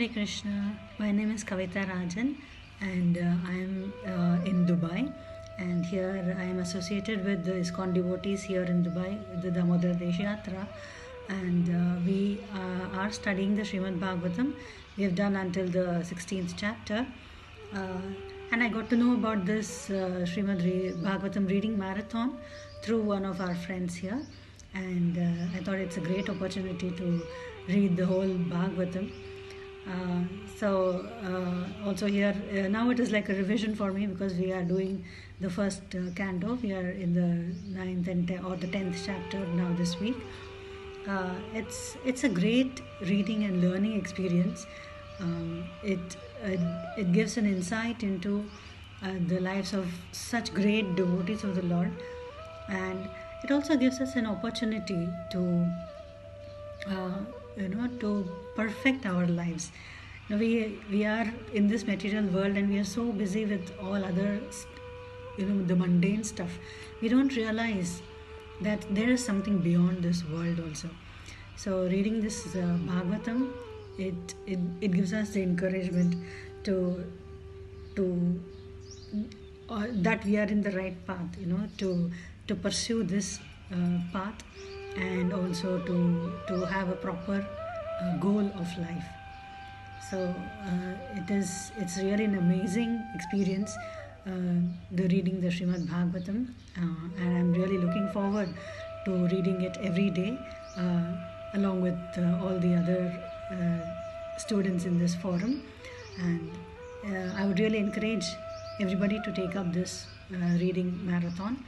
Hare Krishna, my name is Kavita Rajan and I am in Dubai, and here I am associated with the ISKCON devotees here in Dubai, the Damodar Desh Yatra, and we are studying the Srimad Bhagavatam. We have done until the 16th chapter and I got to know about this Srimad Bhagavatam reading marathon through one of our friends here, and I thought it's a great opportunity to read the whole Bhagavatam. Also here now it is like a revision for me, because we are doing the first canto. We are in the 9th or the 10th chapter now this week. It's a great reading and learning experience. It gives an insight into the lives of such great devotees of the Lord, and it also gives us an opportunity to to perfect our lives. Now we are in this material world and we are so busy with all other, the mundane stuff. We don't realize that there is something beyond this world also. So reading this Bhagavatam, it gives us the encouragement to that we are in the right path, to pursue this path, and also to have a proper goal of life. So it's really an amazing experience, the reading the Srimad Bhagavatam, and I'm really looking forward to reading it every day along with all the other students in this forum, and I would really encourage everybody to take up this reading marathon.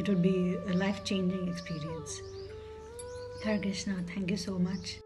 It would be a life-changing experience. Hare Krishna, thank you so much.